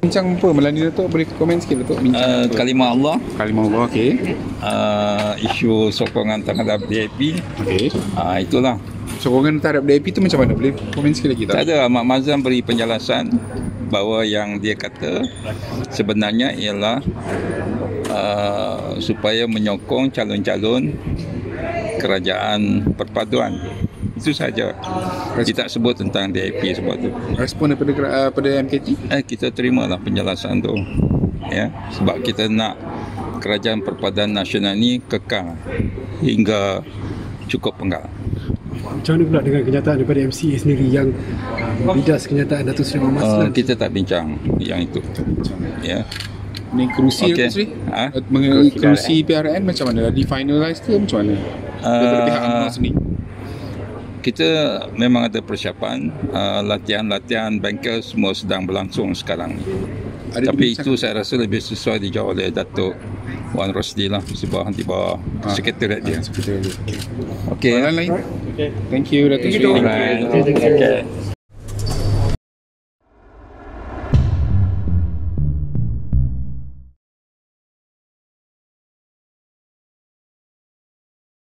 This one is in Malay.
Bincang apa Melani Dato'? Boleh komen sikit Dato'? Kalimah Allah. Kalimah Allah, okey. Isu sokongan terhadap DAP. Okey. Itulah. Sokongan terhadap DAP itu macam mana? Boleh komen sikit lagi tak? Tak ada. Mak Maslan beri penjelasan bahawa yang dia kata sebenarnya ialah supaya menyokong calon-calon kerajaan perpaduan. Itu saja. Kita tak sebut tentang DAP sebab tu. Respon daripada MKT? Kita terimalah penjelasan tu. Ya, sebab kita nak kerajaan perpaduan nasional ni kekal hingga cukup penggal. Macam mana pula dengan kenyataan daripada MCA sendiri yang bidas kenyataan Dato' Sri Ahmad Maslan? Kita tak bincang yang itu. Ya. Mengkerusi okay. Sri? Mengkerusi PRN macam mana? Difinalize ke macam mana? Daripada pihak UMNO sendiri? Kita memang ada persiapan, latihan-latihan banker semua sedang berlangsung sekarang ni. Tapi itu saya rasa lebih sesuai dijawab oleh Dato' Wan Rosdila sebab di bawah sekretariat dia. Okey. Thank you Dato' Sri.